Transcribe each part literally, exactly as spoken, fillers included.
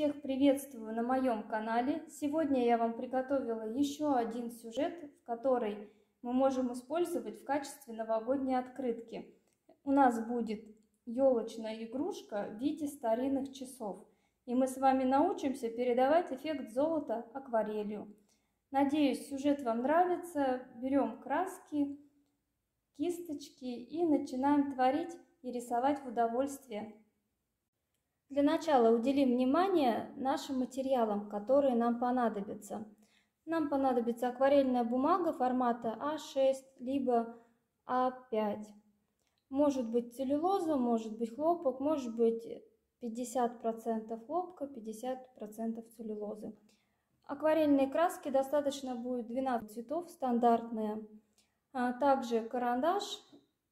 Всех приветствую на моем канале. Сегодня я вам приготовила еще один сюжет, который мы можем использовать в качестве новогодней открытки. У нас будет елочная игрушка в виде старинных часов. И мы с вами научимся передавать эффект золота акварелью. Надеюсь, сюжет вам нравится. Берем краски, кисточки и начинаем творить и рисовать в удовольствие. Для начала уделим внимание нашим материалам, которые нам понадобятся. Нам понадобится акварельная бумага формата а шесть, либо а пять. Может быть целлюлоза, может быть хлопок, может быть пятьдесят процентов хлопка, пятьдесят процентов целлюлозы. Акварельные краски достаточно будет двенадцать цветов, стандартные. А также карандаш,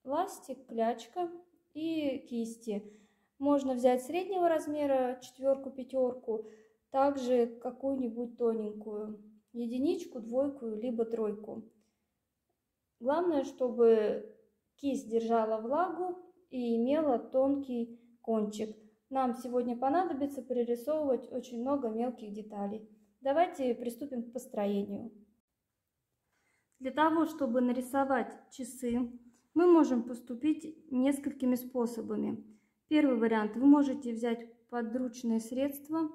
ластик, клячка и кисти. Можно взять среднего размера, четверку, пятерку, также какую-нибудь тоненькую, единичку, двойку, либо тройку. Главное, чтобы кисть держала влагу и имела тонкий кончик. Нам сегодня понадобится прорисовывать очень много мелких деталей. Давайте приступим к построению. Для того, чтобы нарисовать часы, мы можем поступить несколькими способами. Первый вариант. Вы можете взять подручные средства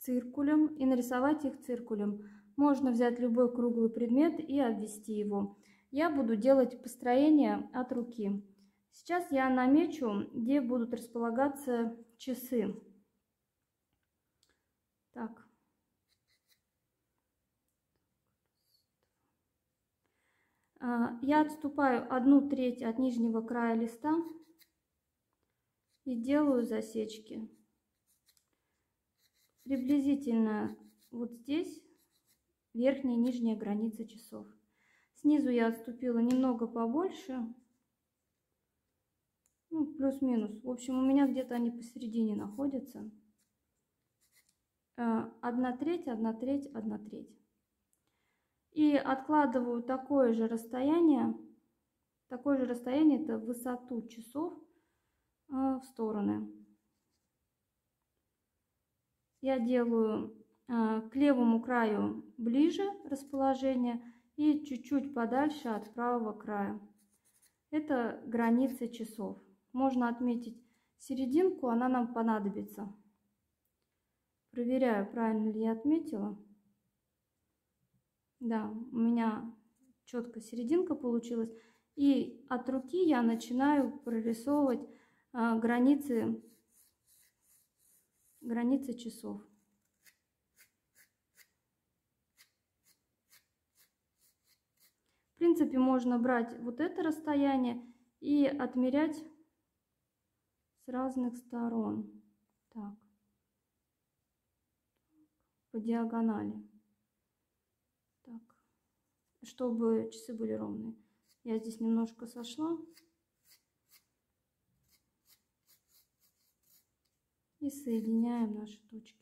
циркулем и нарисовать их циркулем. Можно взять любой круглый предмет и обвести его. Я буду делать построение от руки. Сейчас я намечу, где будут располагаться часы. Так. Я отступаю одну треть от нижнего края листа. И делаю засечки. Приблизительно вот здесь верхняя и нижняя граница часов. Снизу я отступила немного побольше. Ну, плюс-минус. В общем, у меня где-то они посередине находятся. Одна треть, одна треть, одна треть. И откладываю такое же расстояние. Такое же расстояние, это высоту часов. В стороны. Я делаю к левому краю ближе расположение и чуть-чуть подальше от правого края. Это границы часов. Можно отметить серединку, она нам понадобится. Проверяю, правильно ли я отметила. Да, у меня четко серединка получилась. И от руки я начинаю прорисовывать границы, границы часов. В принципе, можно брать вот это расстояние и отмерять с разных сторон. Так. По диагонали. Так. Чтобы часы были ровные. Я здесь немножко сошла. И соединяем наши точки.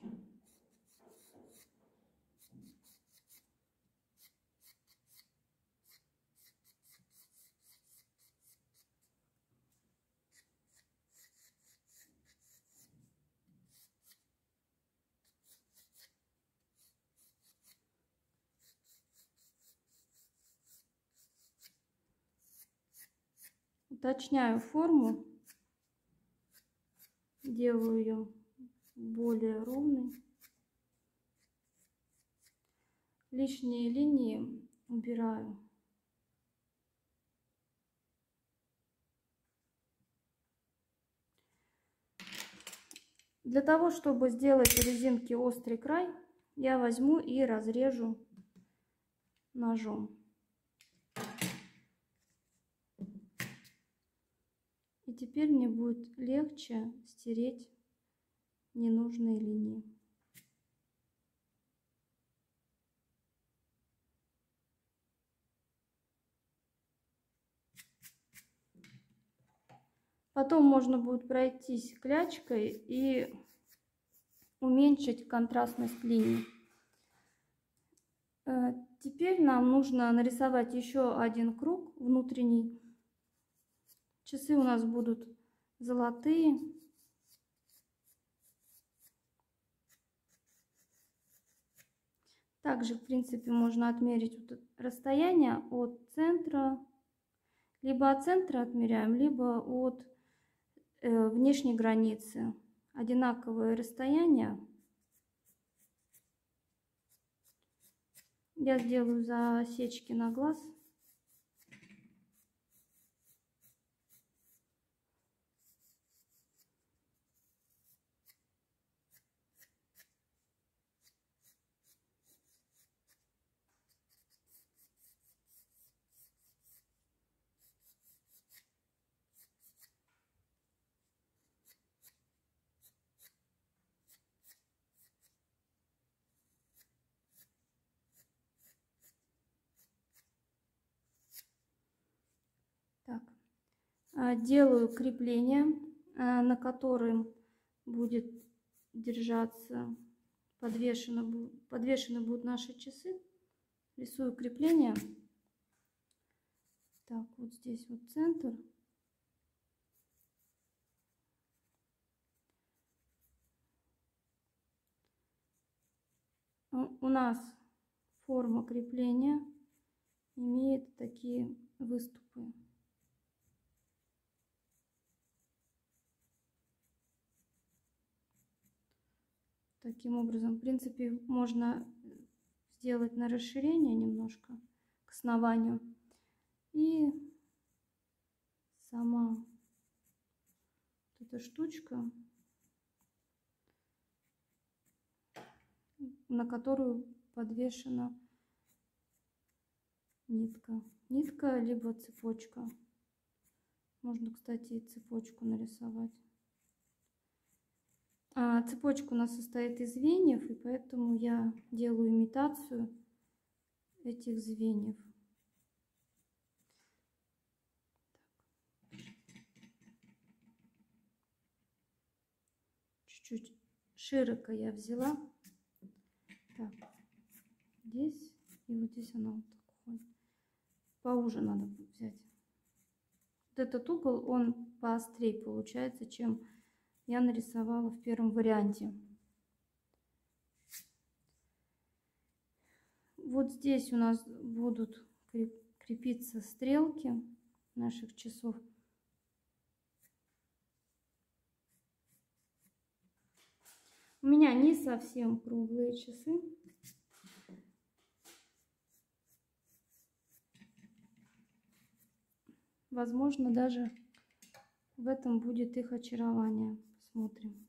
Уточняю форму. Делаю ее более ровной. Лишние линии убираю. Для того, чтобы сделать резинки острый край, я возьму и разрежу ножом. И теперь мне будет легче стереть ненужные линии. Потом можно будет пройтись клячкой и уменьшить контрастность линий. Теперь нам нужно нарисовать еще один круг внутренний. Часы у нас будут золотые. Также, в принципе, можно отмерить расстояние от центра. Либо от центра отмеряем, либо от э, внешней границы. Одинаковое расстояние. Я сделаю засечки на глаз. Делаю крепление, на котором будет держаться, подвешены, подвешены будут наши часы. Рисую крепление. Так, вот здесь вот центр. У нас форма крепления имеет такие выступы. Таким образом, в принципе, можно сделать на расширение немножко к основанию. И сама вот эта штучка, на которую подвешена нитка. Нитка либо цепочка. Можно, кстати, и цепочку нарисовать. А цепочка у нас состоит из звеньев, и поэтому я делаю имитацию этих звеньев. Чуть-чуть широко я взяла. Так, здесь и вот здесь она вот так уходит. Поуже надо взять. Вот этот угол, он поострее получается, чем... я нарисовала в первом варианте. Вот здесь у нас будут крепиться стрелки наших часов. У меня не совсем круглые часы. Возможно, даже в этом будет их очарование. Смотрим.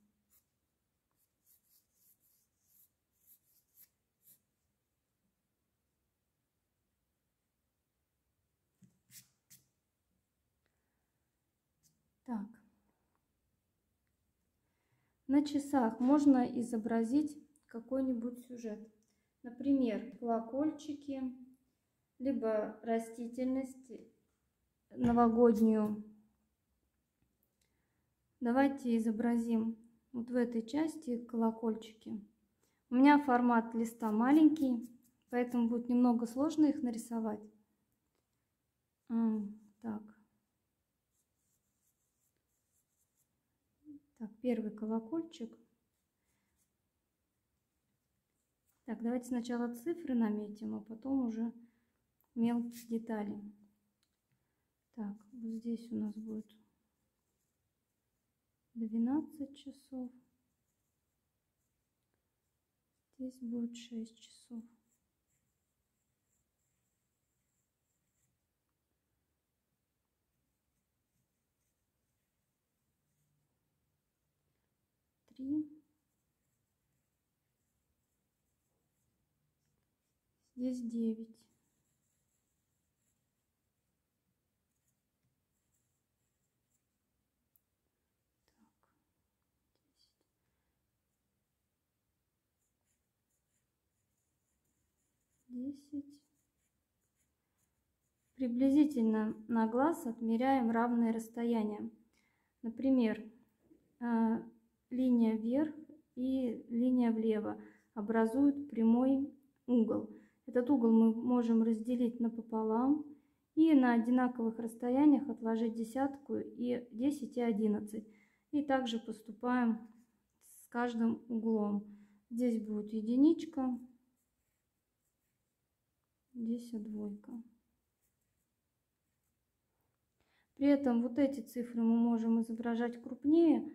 Так. На часах можно изобразить какой-нибудь сюжет. Например, колокольчики, либо растительность новогоднюю. Давайте изобразим вот в этой части колокольчики. У меня формат листа маленький, поэтому будет немного сложно их нарисовать. Так. Так, первый колокольчик. Так, давайте сначала цифры наметим, а потом уже мелкие детали. Так, вот здесь у нас будет двенадцать часов. Здесь будет шесть часов. три. Здесь девять. десять. Приблизительно на глаз отмеряем равное расстояние. Например, линия вверх и линия влево образуют прямой угол. Этот угол мы можем разделить напополам и на одинаковых расстояниях отложить десятку, и десять и одиннадцать. И также поступаем с каждым углом. Здесь будет единичка. Здесь двойка. При этом вот эти цифры мы можем изображать крупнее,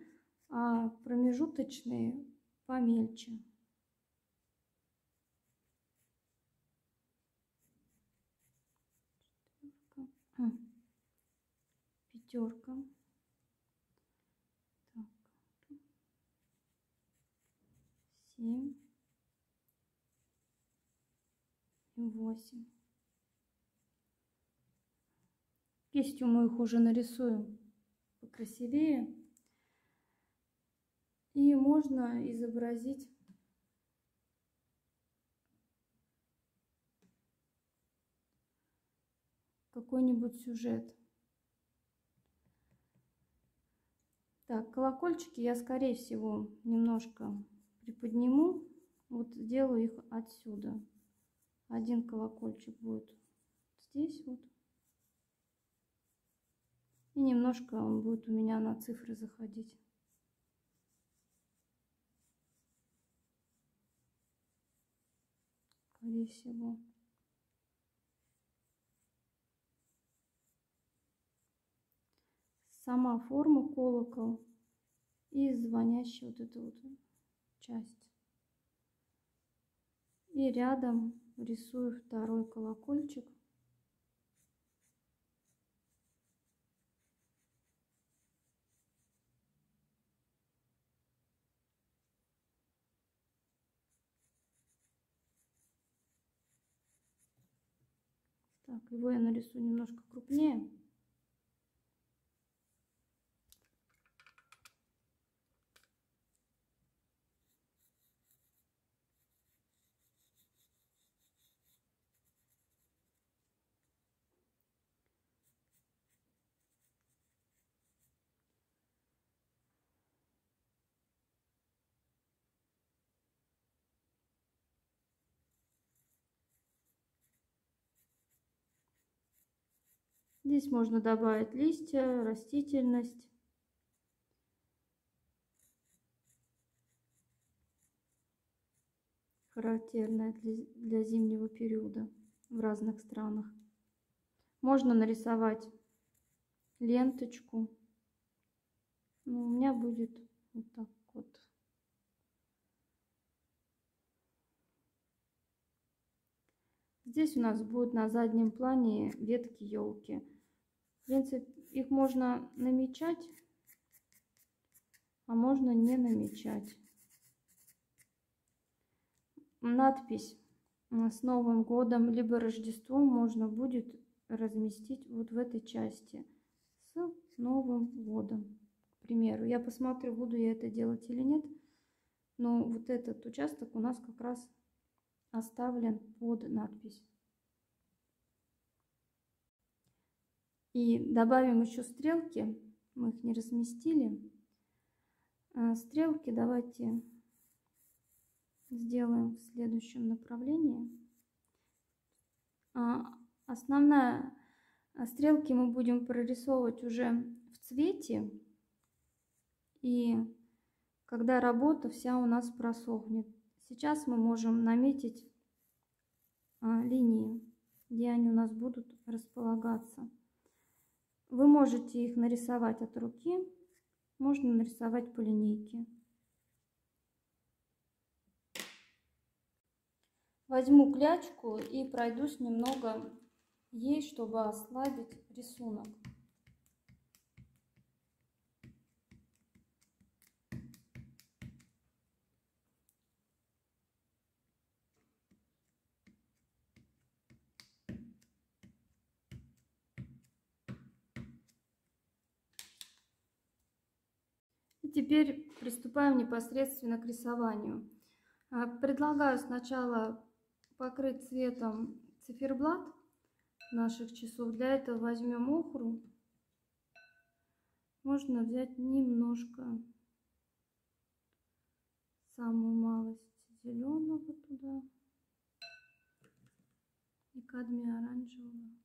а промежуточные помельче. Пятерка. Так. Семь. восемь. Кистью мы их уже нарисуем покрасивее. И можно изобразить какой-нибудь сюжет. Так, колокольчики я, скорее всего, немножко приподниму. Вот сделаю их отсюда. Один колокольчик будет здесь вот. И немножко он будет у меня на цифры заходить. Скорее всего. Сама форма колокол и звонящая вот эта вот часть. И рядом рисую второй колокольчик. Так, его я нарисую немножко крупнее. Здесь можно добавить листья, растительность. Характерная для зимнего периода в разных странах. Можно нарисовать ленточку. Но у меня будет вот так вот. Здесь у нас будут на заднем плане ветки елки. В принципе, их можно намечать, а можно не намечать. Надпись с Новым годом либо Рождеством можно будет разместить вот в этой части. С Новым годом, к примеру. Я посмотрю, буду я это делать или нет. Но вот этот участок у нас как раз оставлен под надпись. И добавим еще стрелки. Мы их не разместили. Стрелки давайте сделаем в следующем направлении. Основная стрелки мы будем прорисовывать уже в цвете. И когда работа вся у нас просохнет. Сейчас мы можем наметить линии, где они у нас будут располагаться. Вы можете их нарисовать от руки, можно нарисовать по линейке. Возьму клячку и пройдусь немного ей, чтобы ослабить рисунок. Теперь приступаем непосредственно к рисованию. Предлагаю сначала покрыть цветом циферблат наших часов. Для этого возьмем охру. Можно взять немножко, самую малость зеленого туда и кадмия оранжевого.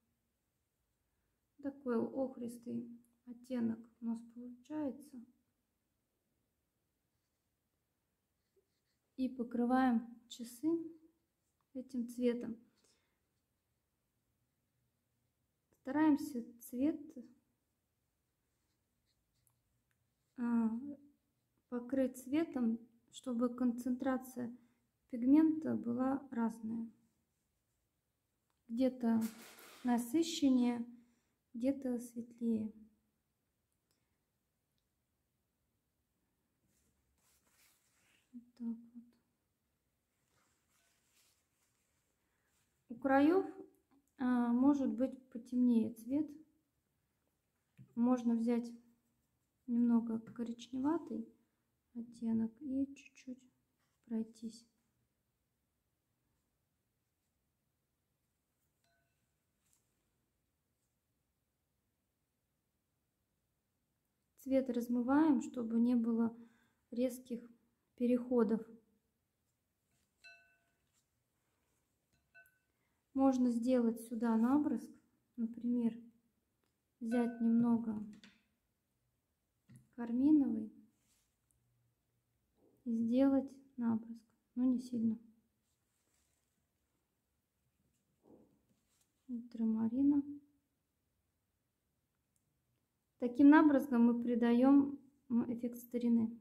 Такой охристый оттенок у нас получается. И покрываем часы этим цветом. Стараемся цвет покрыть цветом, чтобы концентрация пигмента была разная. Где-то насыщеннее, где-то светлее. Вот так вот. У краев а, может быть потемнее цвет. Можно взять немного коричневатый оттенок и чуть-чуть пройтись. Цвет размываем, чтобы не было резких переходов. Можно сделать сюда набросок, например, взять немного карминовый и сделать набросок, но не сильно. Ультрамарина. Таким образом мы придаем эффект старины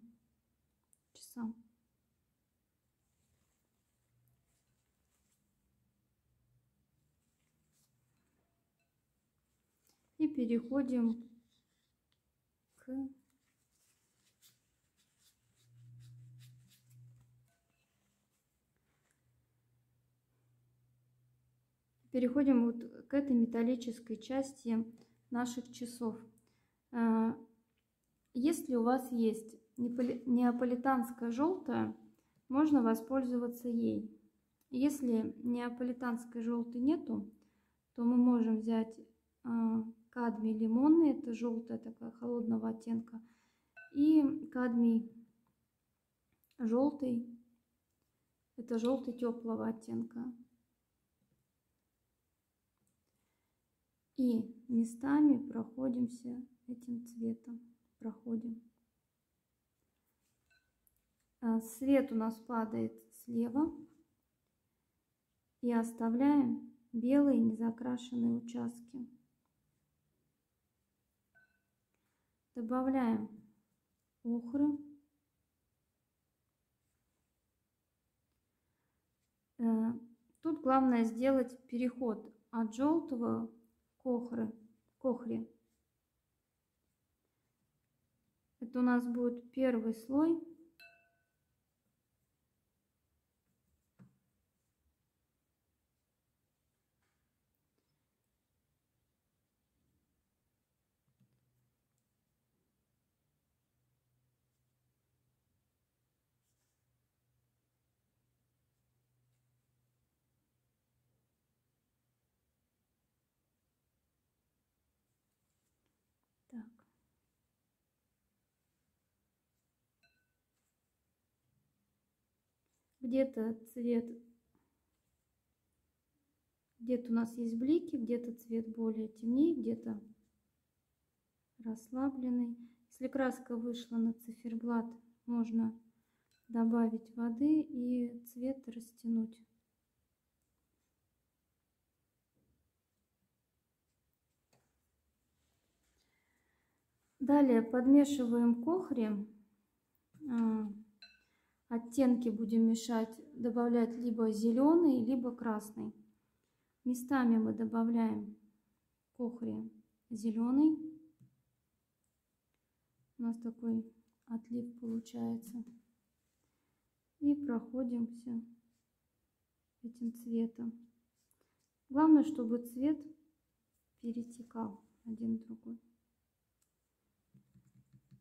часам. И переходим к переходим вот к этой металлической части наших часов. Если у вас есть неаполитанская желтая, можно воспользоваться ей. Если неаполитанской желтой нету, то мы можем взять кадмий лимонный, это желтая такая холодного оттенка, и кадмий желтый, это желтый теплого оттенка. И местами проходимся этим цветом, проходим. Свет у нас падает слева, и оставляем белые незакрашенные участки. Добавляем охры. Тут главное сделать переход от желтого к охре. К охре. Это у нас будет первый слой. Где-то цвет, где-то у нас есть блики, где-то цвет более темнее, где-то расслабленный. Если краска вышла на циферблат, можно добавить воды и цвет растянуть. Далее подмешиваем к охре. Оттенки будем мешать, добавлять либо зеленый, либо красный. Местами мы добавляем к охре зеленый. У нас такой отлив получается. И проходимся этим цветом. Главное, чтобы цвет перетекал один в другой.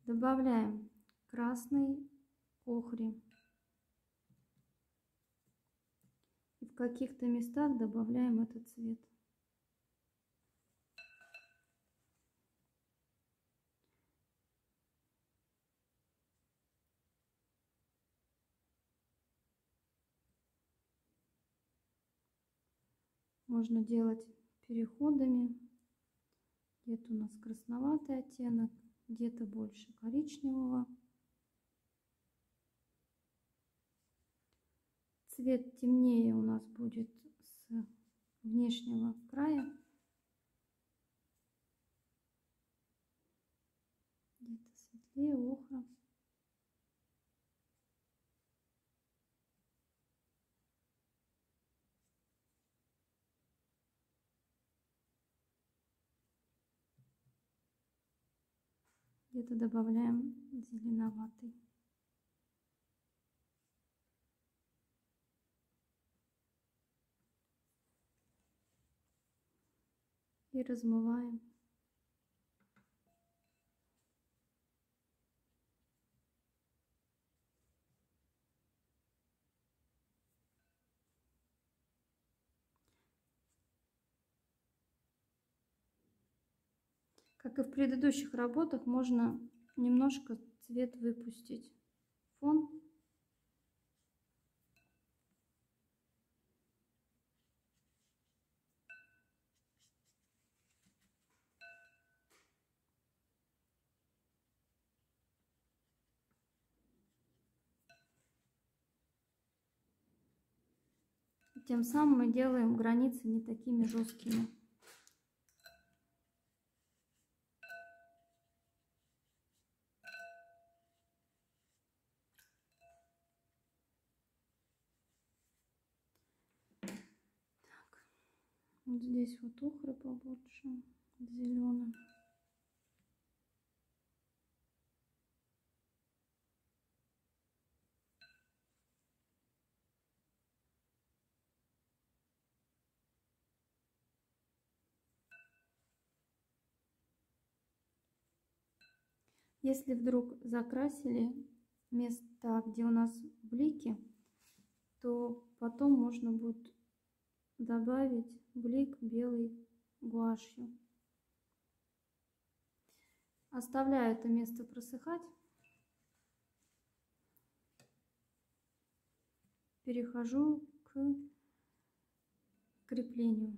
Добавляем красный к охре. В каких-то местах добавляем этот цвет. Можно делать переходами. Где-то у нас красноватый оттенок, где-то больше коричневого. Цвет темнее у нас будет с внешнего края. и ухо. Где-то добавляем зеленоватый. И размываем. Как и в предыдущих работах, можно немножко цвет выпустить. Фон. Тем самым мы делаем границы не такими жесткими. Так. Вот здесь вот охра побольше, зеленый. Если вдруг закрасили место, где у нас блики, то потом можно будет добавить блик белой гуашью. Оставляю это место просыхать. Перехожу к креплению.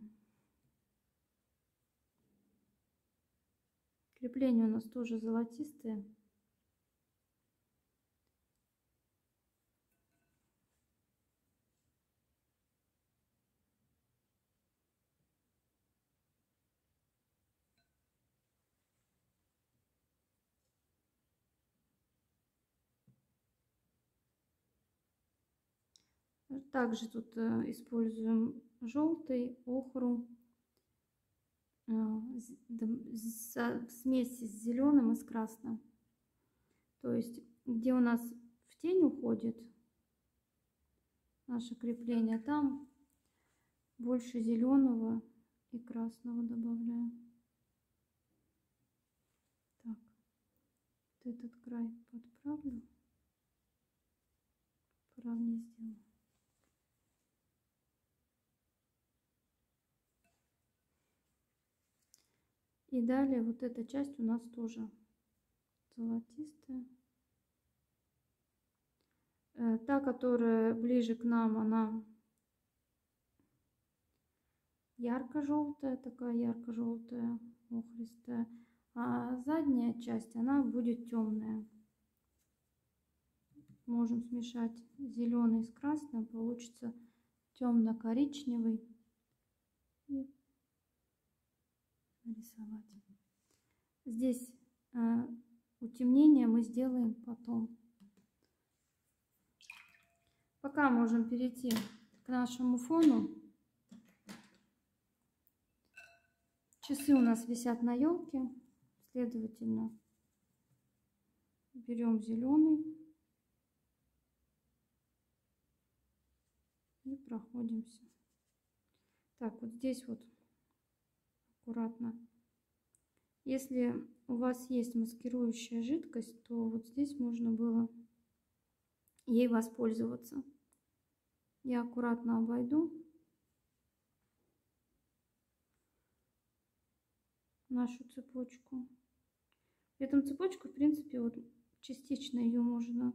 Крепление у нас тоже золотистое. Также тут используем желтый, охру. В смеси с зеленым и с красным. То есть, где у нас в тень уходит наше крепление, там больше зеленого и красного добавляем. Так, вот этот край подправлю, поровнее сделаю. И далее вот эта часть у нас тоже золотистая. Та, которая ближе к нам, она ярко-желтая, такая ярко-желтая, охристая. А задняя часть, она будет темная. Можем смешать зеленый с красным, получится темно-коричневый. И нарисовать. Здесь э, утемнение мы сделаем потом. Пока можем перейти к нашему фону. Часы у нас висят на елке, следовательно, берем зеленый и проходимся. Так, вот здесь вот аккуратно. Если у вас есть маскирующая жидкость, то вот здесь можно было ей воспользоваться. Я аккуратно обойду. Нашу цепочку. При этом цепочку, в принципе, вот частично ее можно.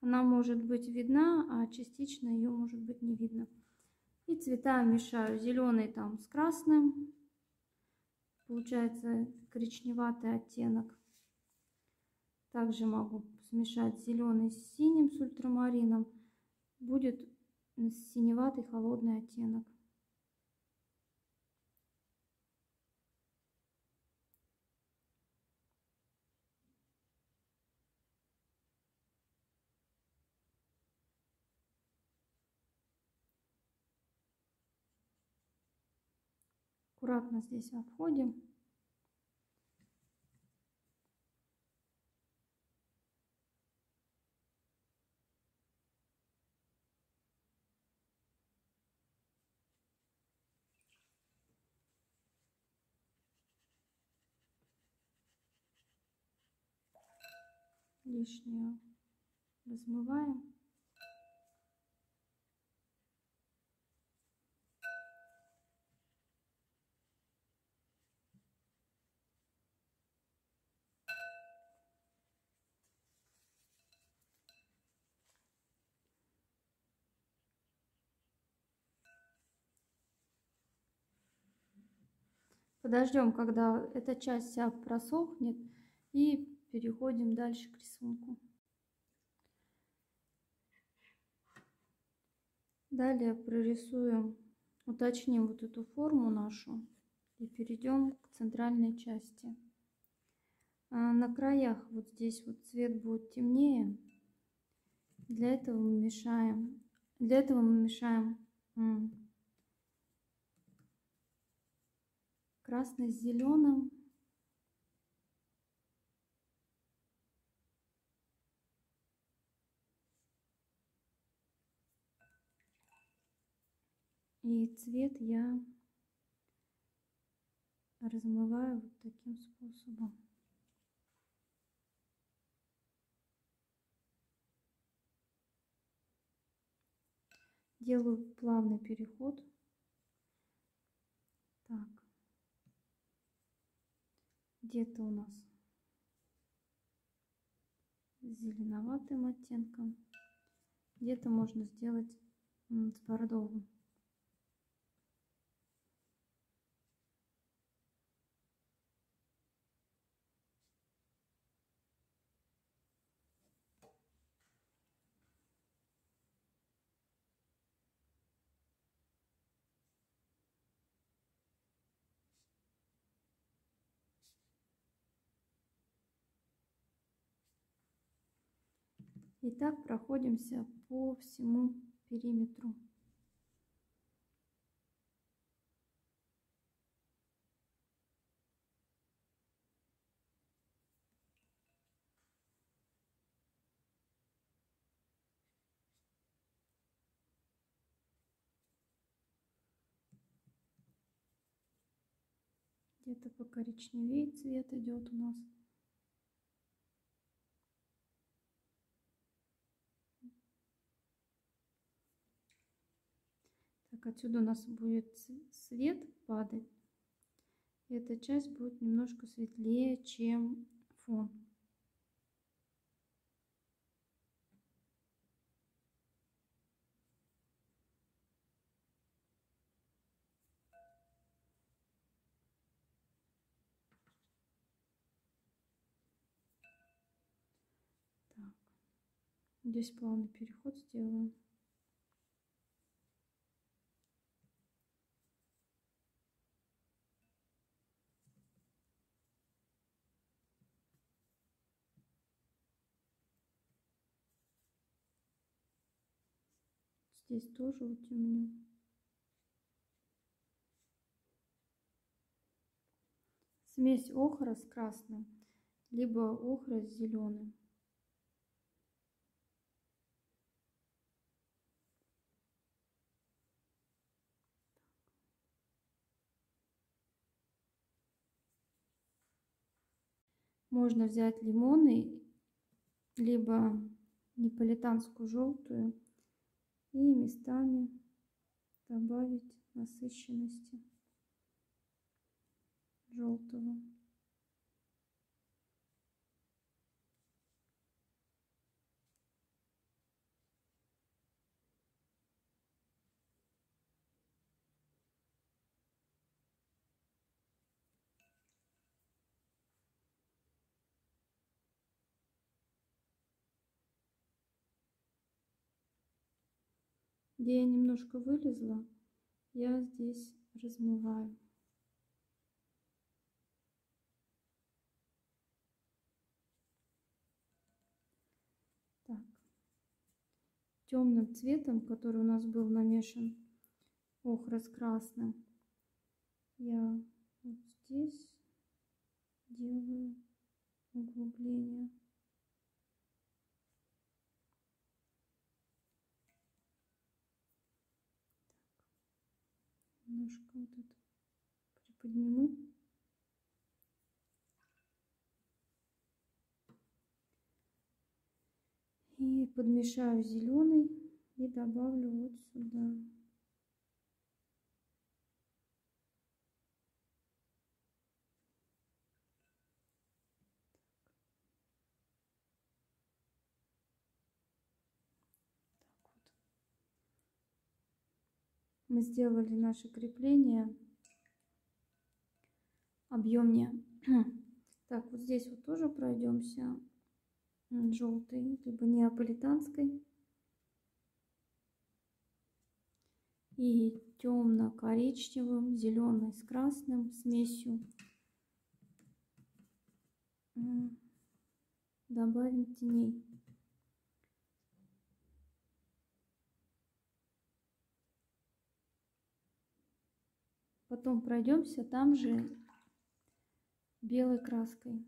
Она может быть видна, а частично ее может быть не видно. И цвета мешаю. Зеленый там с красным. Получается коричневатый оттенок. Также могу смешать зеленый с синим, с ультрамарином. Будет синеватый холодный оттенок. аккуратно здесь обходим. Лишнее размываем. Подождем, когда эта часть вся просохнет, и переходим дальше к рисунку. Далее прорисуем, уточним вот эту форму нашу и перейдем к центральной части. А на краях вот здесь вот цвет будет темнее. Для этого мы мешаем, для этого мы мешаем красный с зеленым. И цвет я размываю вот таким способом. Делаю плавный переход. Так. Где-то у нас с зеленоватым оттенком. Где-то можно сделать с бордовым. И так проходимся по всему периметру. Где-то покоричневее цвет идет у нас. Отсюда у нас будет свет падать, и эта часть будет немножко светлее, чем фон. Так. Здесь плавный переход сделаем. Здесь тоже утемню. Смесь охра с красным, либо охра с зеленым. Можно взять лимоны, либо неаполитанскую желтую. И местами добавить насыщенности желтого. Где я немножко вылезла, я здесь размываю. Так. Темным цветом, который у нас был намешан охра с красным, я вот здесь делаю углубление. Так. Немножко вот это приподниму. И подмешаю зеленый и добавлю вот сюда. Мы сделали наше крепление объемнее. Так, вот здесь вот тоже пройдемся желтой, либо неаполитанской. И темно-коричневым, зеленый с красным смесью добавим теней. Потом пройдемся там же белой краской.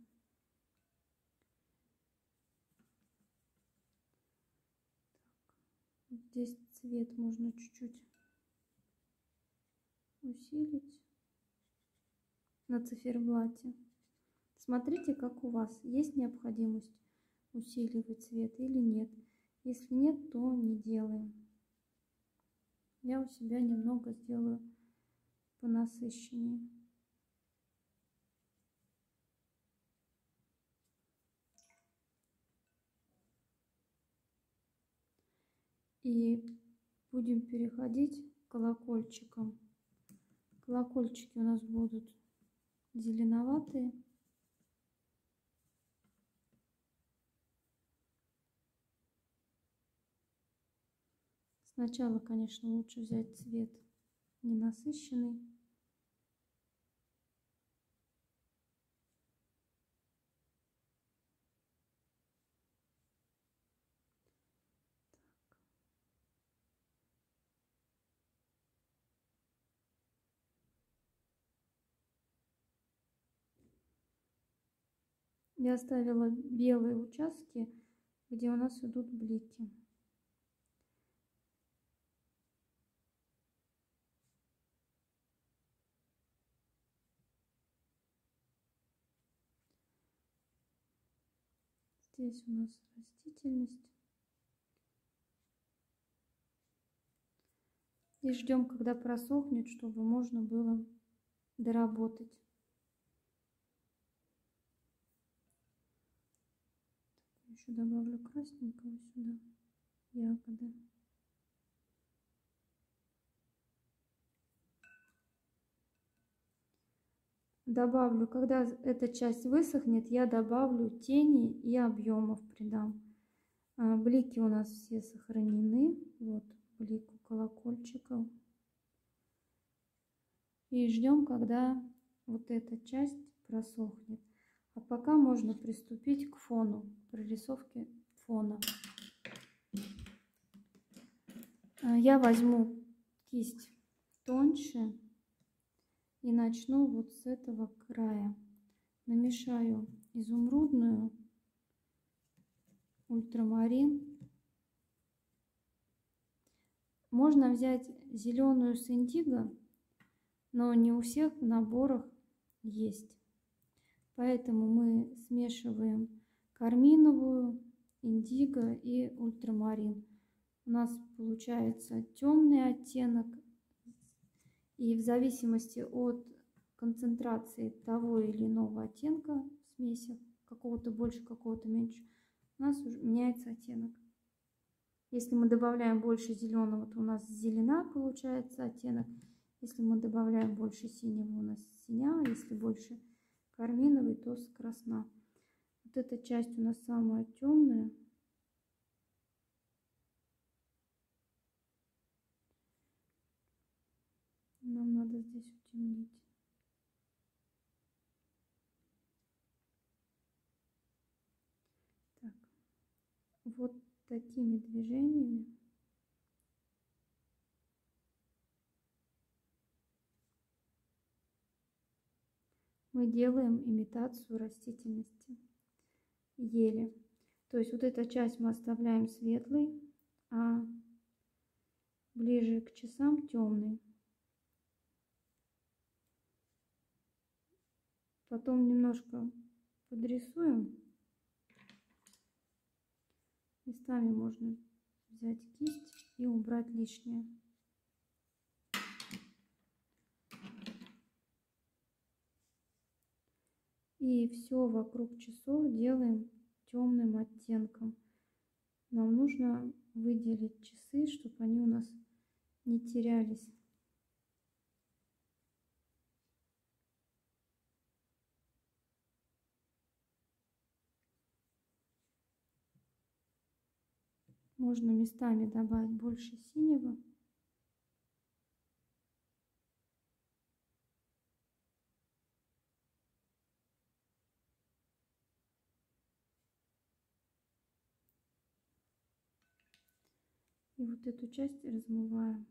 Так. Здесь цвет можно чуть-чуть усилить на циферблате. Смотрите, как у вас есть необходимость усиливать цвет или нет. Если нет, то не делаем. Я у себя немного сделаю понасыщеннее. И будем переходить к колокольчикам. Колокольчики у нас будут зеленоватые. Сначала, конечно, лучше взять цвет ненасыщенный. Я оставила белые участки, где у нас идут блики. Здесь у нас растительность. И ждем, когда просохнет, чтобы можно было доработать. Еще добавлю красненького сюда, ягоды. Добавлю, когда эта часть высохнет, я добавлю тени и объемов придам. Блики у нас все сохранены. Вот блик у колокольчика. И ждем, когда вот эта часть просохнет. А пока можно приступить к фону, к прорисовке фона. Я возьму кисть тоньше и начну вот с этого края. Намешаю изумрудную, ультрамарин. Можно взять зеленую с индиго, но не у всех в наборах есть. Поэтому мы смешиваем карминовую, индиго и ультрамарин. У нас получается темный оттенок. И в зависимости от концентрации того или иного оттенка в смеси, какого-то больше, какого-то меньше, у нас уже меняется оттенок. Если мы добавляем больше зеленого, то у нас зелена получается оттенок. Если мы добавляем больше синего, у нас синя. Если больше карминовый, то красна. Вот эта часть у нас самая темная. Нам надо здесь утемнить. Так. Вот такими движениями. мы делаем имитацию растительности ели. То есть вот эту часть мы оставляем светлой, а ближе к часам темный. Потом немножко подрисуем. Местами можно взять кисть и убрать лишнее. И все вокруг часов делаем темным оттенком. Нам нужно выделить часы, чтобы они у нас не терялись. Можно местами добавить больше синего. И вот эту часть размываем.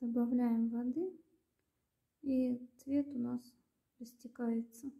Добавляем воды, и цвет у нас растекается.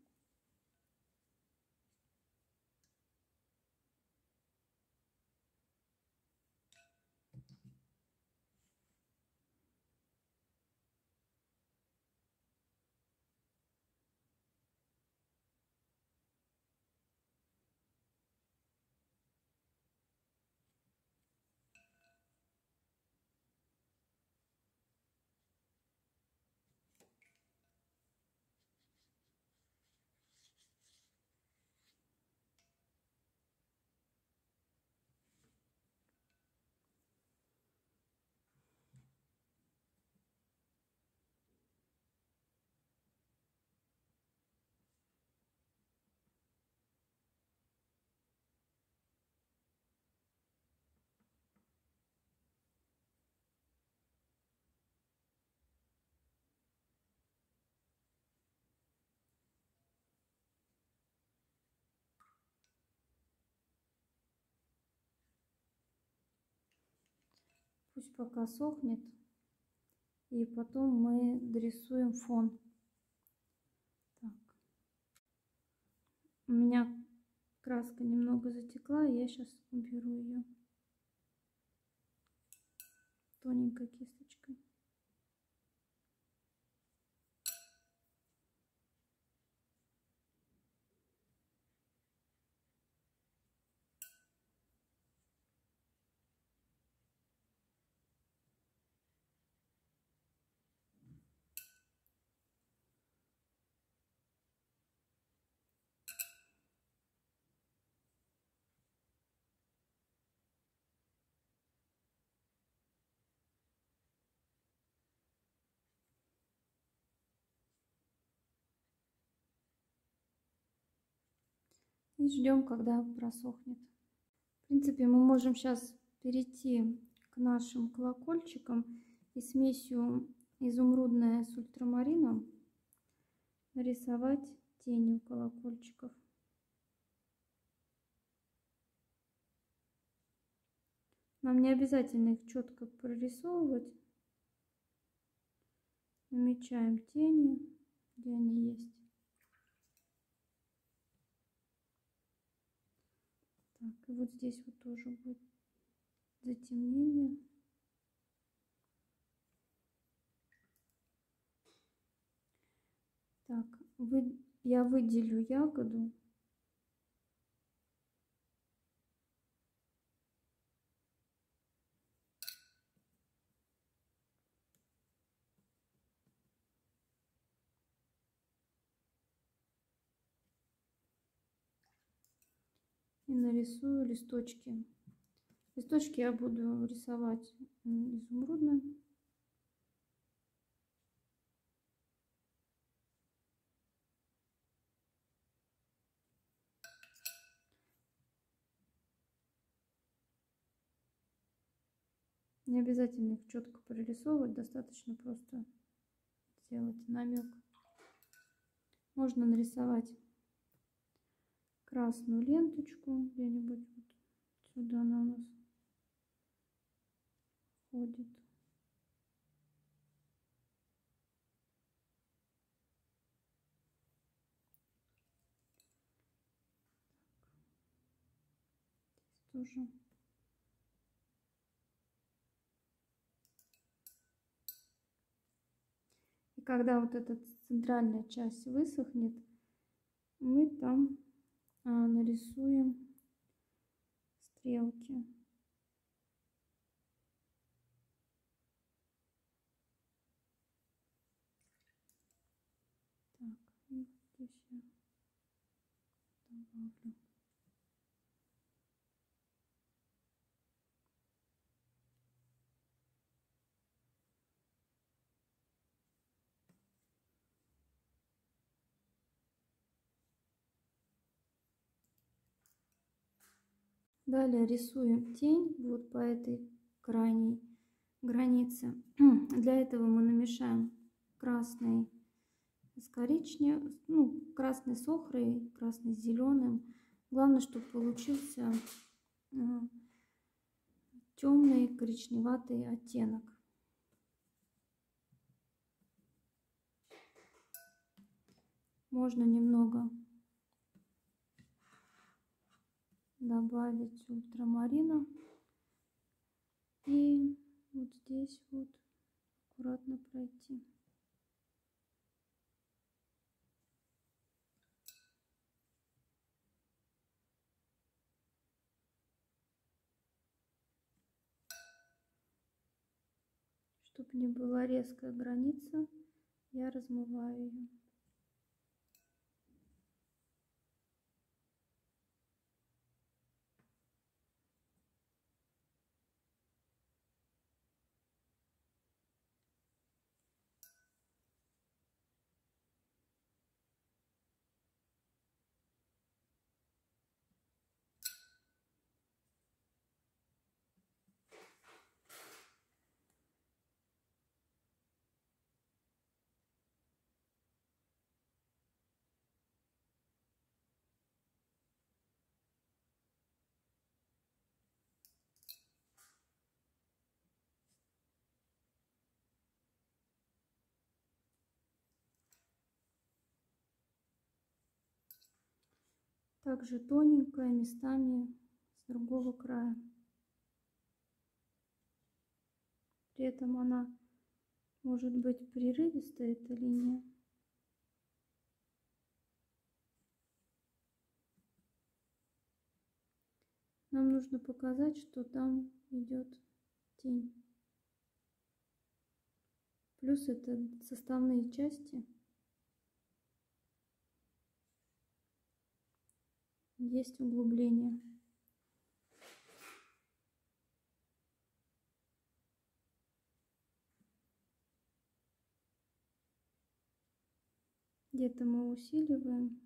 Пусть пока сохнет, и потом мы дорисуем фон. Так. У меня краска немного затекла, я сейчас уберу ее тоненькой кисточкой. И ждем, когда просохнет. В принципе, мы можем сейчас перейти к нашим колокольчикам и смесью изумрудная с ультрамарином нарисовать тени у колокольчиков. Нам не обязательно их четко прорисовывать. Намечаем тени, где они есть. Так, и вот здесь вот тоже будет затемнение. Так, вы, я выделю ягоду. И нарисую листочки. Листочки я буду рисовать изумрудным. Не обязательно их четко прорисовывать, достаточно просто сделать намек. Можно нарисовать красную ленточку где-нибудь вот сюда, она у нас ходит. Так. Здесь тоже. И когда вот эта центральная часть высохнет, мы там А, нарисуем стрелки. Так, и здесь я добавлю. Далее рисуем тень вот по этой крайней границе. Для этого мы намешаем красный с коричневым, ну, красный с охрой, красный с зеленым. Главное, чтобы получился темный коричневатый оттенок. Можно немного добавить ультрамарина, и вот здесь вот аккуратно пройти. Чтобы не была резкая граница, я размываю ее. Также тоненькая местами с другого края. При этом она может быть прерывистая, эта линия. Нам нужно показать, что там идет тень. Плюс это составные части. Есть углубление. Где-то мы усиливаем.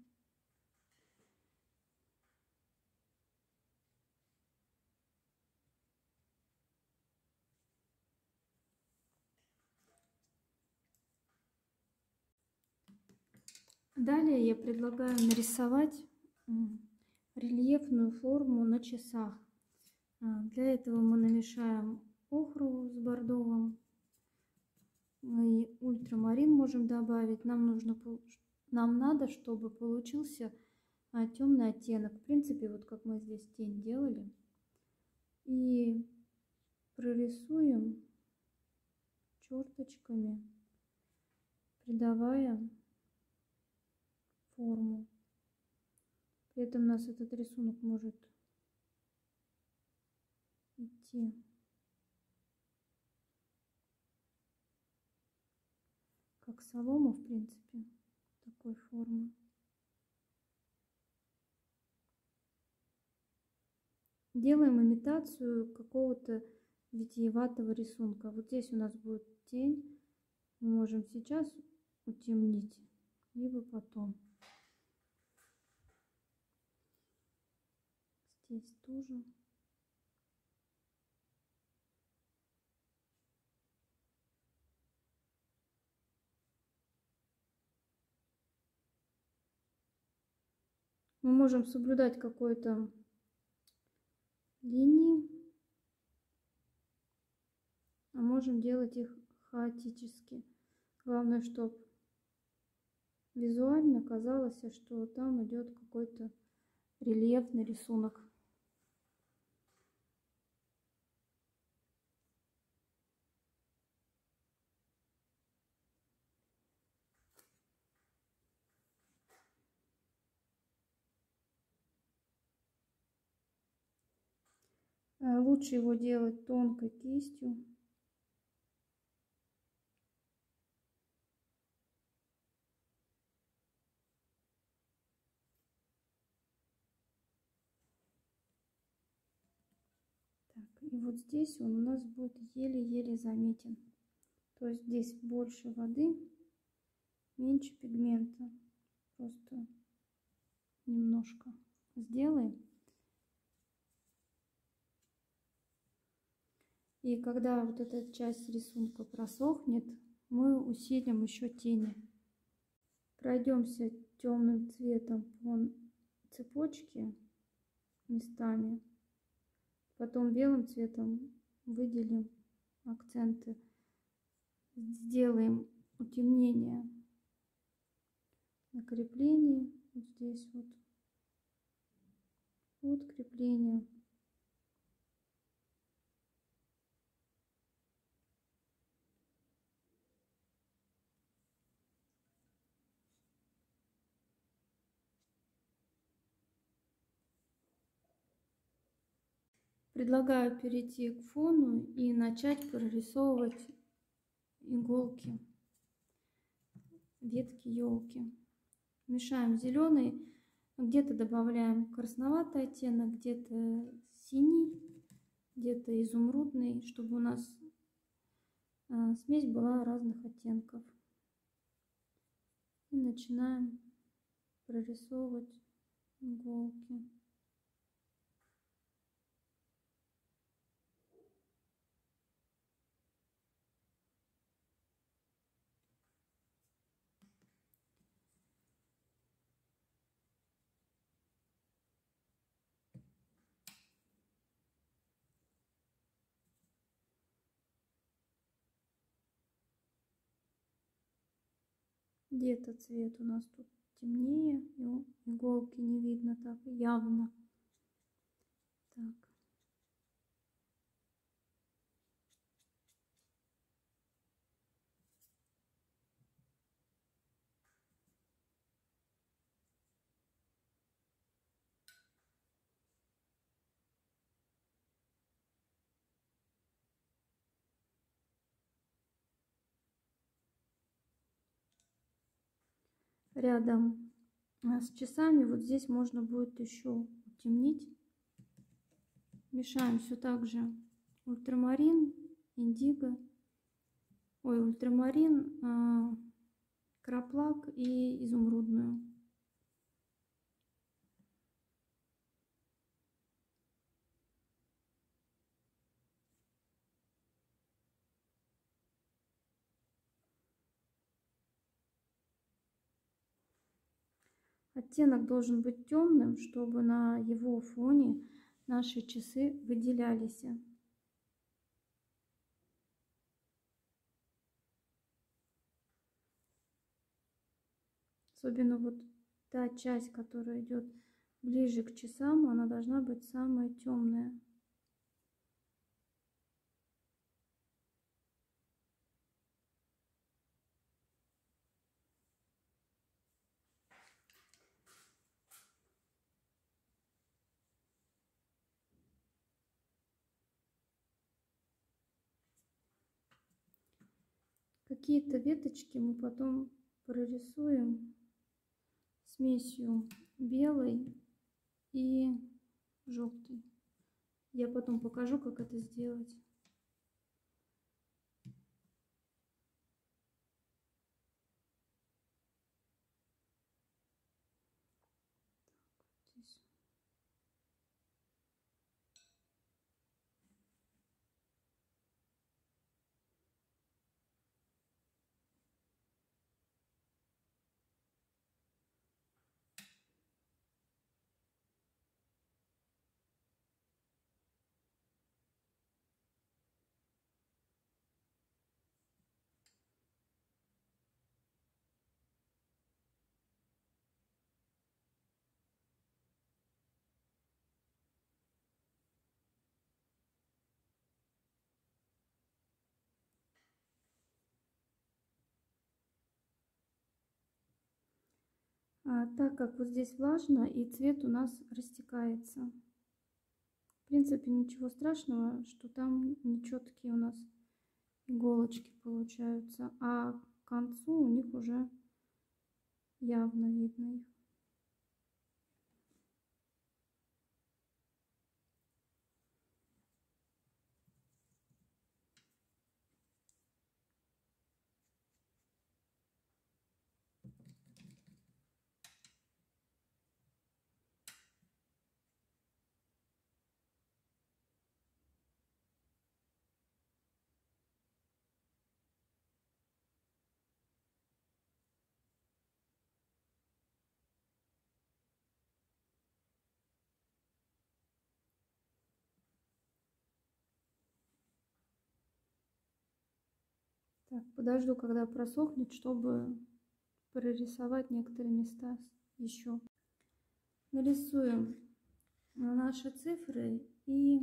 Далее я предлагаю нарисовать рельефную форму на часах. Для этого мы намешаем охру с бордовым и ультрамарин можем добавить. Нам нужно, нам надо, чтобы получился темный оттенок. В принципе, вот как мы здесь тень делали. И прорисуем черточками, придавая форму. При этом нас этот рисунок может идти как солома, в принципе, такой формы. Делаем имитацию какого-то витиеватого рисунка. Вот здесь у нас будет тень. Мы можем сейчас утемнить, либо потом. Здесь тоже. Мы можем соблюдать какое-то линии, а можем делать их хаотически. Главное, чтобы визуально казалось, что там идет какой-то рельефный рисунок. Лучше его делать тонкой кистью. Так, и вот здесь он у нас будет еле-еле заметен. То есть здесь больше воды, меньше пигмента. Просто немножко сделаем. И когда вот эта часть рисунка просохнет, мы усилим еще тени. Пройдемся темным цветом по цепочке местами. Потом белым цветом выделим акценты. Сделаем утемнение на креплении. Вот здесь вот. Вот крепление. Предлагаю перейти к фону и начать прорисовывать иголки, ветки елки. Мешаем зеленый, где-то добавляем красноватый оттенок, где-то синий, где-то изумрудный, чтобы у нас смесь была разных оттенков. И начинаем прорисовывать иголки. Где-то цвет у нас тут темнее, но иголки не видно так явно. Так. Рядом с часами вот здесь можно будет еще утемнить. Мешаем все так же ультрамарин, индиго, ой, ультрамарин, краплак и изумрудную. Оттенок должен быть темным, чтобы на его фоне наши часы выделялись. Особенно вот та часть, которая идет ближе к часам, она должна быть самая темная. какие-то веточки мы потом прорисуем смесью белой и желтой. Я потом покажу, как это сделать. А, так как вот здесь влажно и цвет у нас растекается. В принципе, ничего страшного, что там нечеткие у нас иголочки получаются, а к концу у них уже явно видно их. Так, подожду, когда просохнет, чтобы прорисовать некоторые места еще. Нарисуем наши цифры и,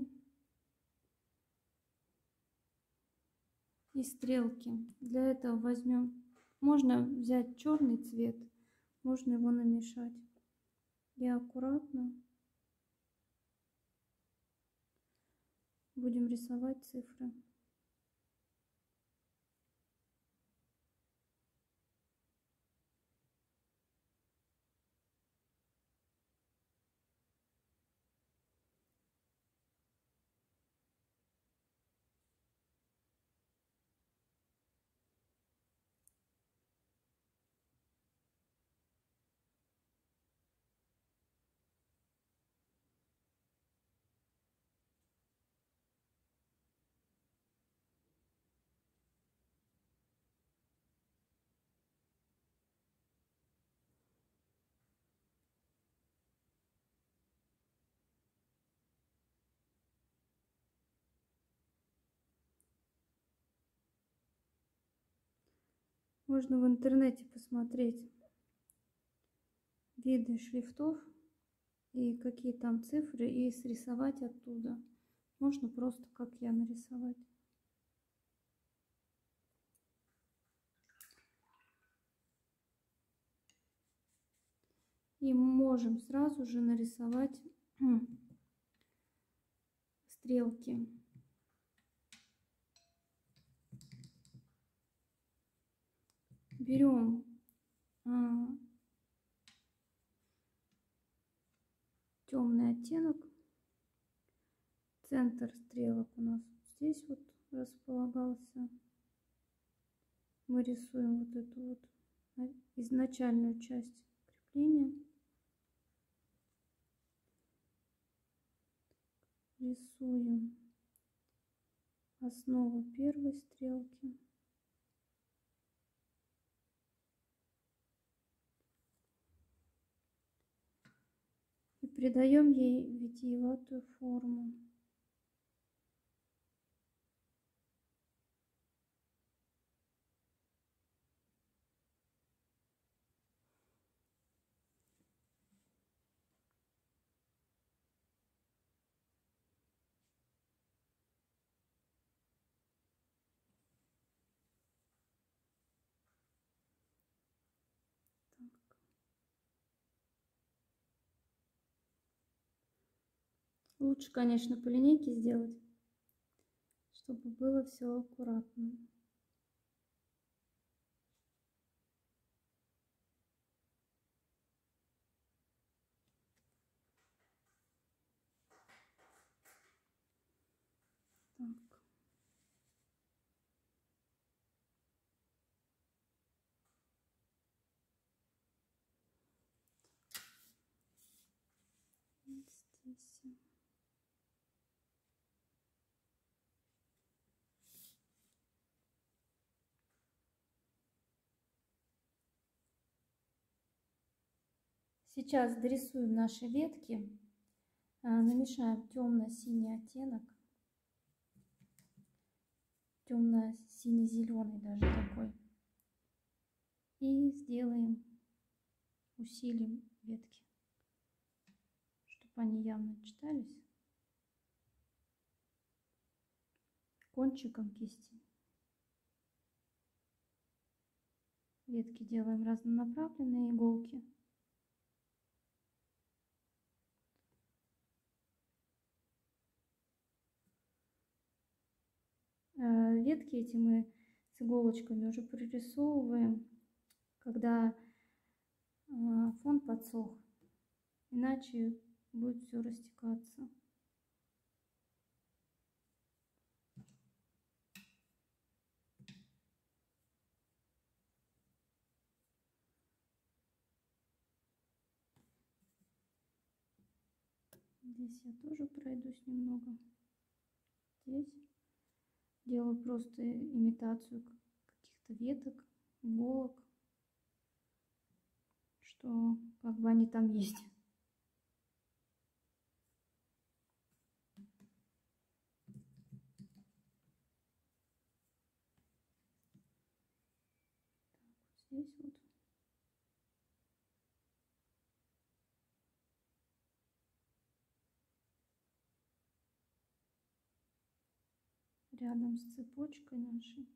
и стрелки. Для этого возьмем, можно взять черный цвет, можно его намешать. Я аккуратно будем рисовать цифры. Можно в интернете посмотреть виды шрифтов и какие там цифры, и срисовать оттуда. Можно просто, как я, нарисовать. И можем сразу же нарисовать стрелки. Берем а, темный оттенок, центр стрелок у нас здесь вот располагался. Мы рисуем вот эту вот изначальную часть крепления. Рисуем основу первой стрелки. Придаем ей витиеватую форму. Лучше, конечно, по линейке сделать, чтобы было все аккуратно. здесь. Сейчас дорисуем наши ветки, намешаем темно-синий оттенок, темно-сине-зеленый даже такой, и сделаем, усилим ветки, чтобы они явно читались кончиком кисти. Ветки делаем разнонаправленные иголки. Ветки эти мы с иголочками уже прорисовываем, когда фон подсох, иначе будет все растекаться. Здесь я тоже пройдусь немного. Здесь. Делаю просто имитацию каких-то веток, иголок, что как бы они там есть. Так, вот здесь вот. Рядом с цепочкой нашей.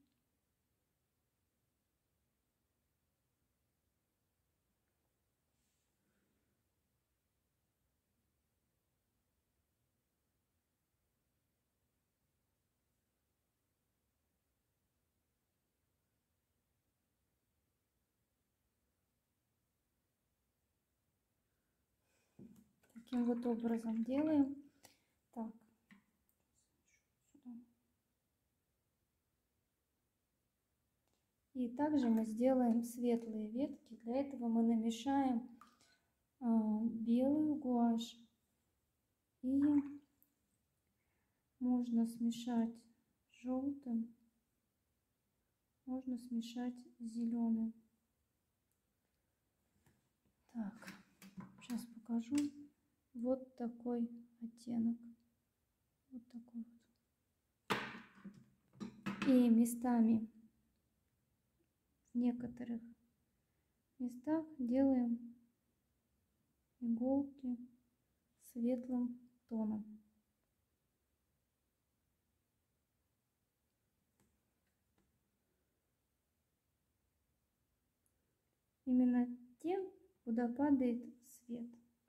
Таким вот образом делаем. Так. И также мы сделаем светлые ветки. Для этого мы намешаем э, белую гуашь. И можно смешать с желтым, можно смешать с зеленым. Так, сейчас покажу. Вот такой оттенок. Вот такой вот. И местами. В некоторых местах делаем иголки светлым тоном. Именно тем, куда падает свет.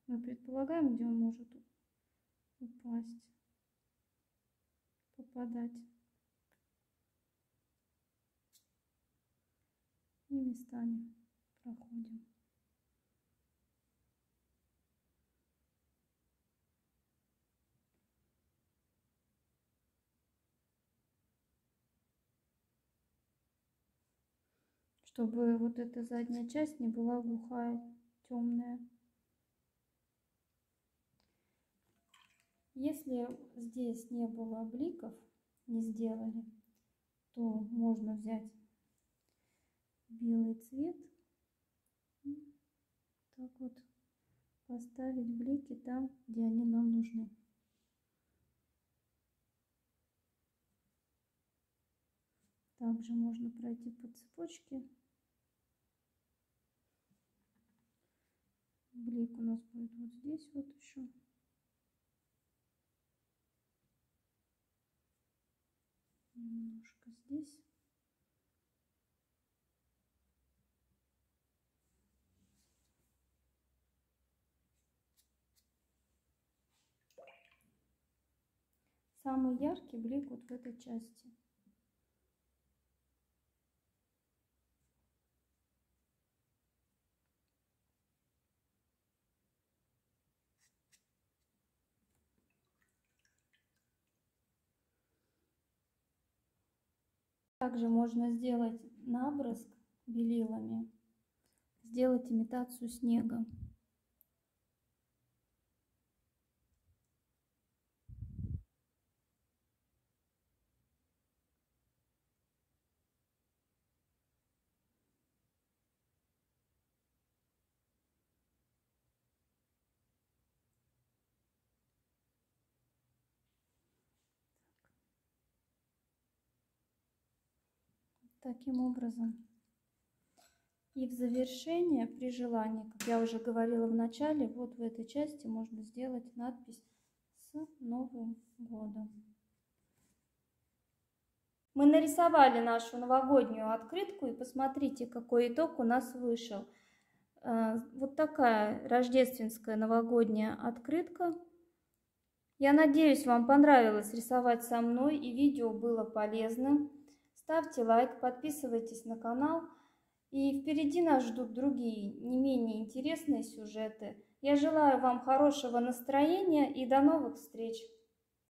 Мы предполагаем, где он может упасть, попадать. И местами проходим. Чтобы вот эта задняя часть не была глухая, темная. Если здесь не было обликов, не сделали, то можно взять белый цвет и так вот поставить блики там, где они нам нужны. Также можно пройти по цепочке. Блик у нас будет вот здесь вот еще. Немножко здесь. Самый яркий блик вот в этой части. Также можно сделать набросок белилами, сделать имитацию снега. таким образом. И в завершение, при желании, как я уже говорила в начале, вот в этой части можно сделать надпись с Новым годом. Мы нарисовали нашу новогоднюю открытку, и посмотрите, какой итог у нас вышел. Вот такая рождественская новогодняя открытка. Я надеюсь, вам понравилось рисовать со мной, и видео было полезным. Ставьте лайк, подписывайтесь на канал. И впереди нас ждут другие, не менее интересные сюжеты. Я желаю вам хорошего настроения и до новых встреч!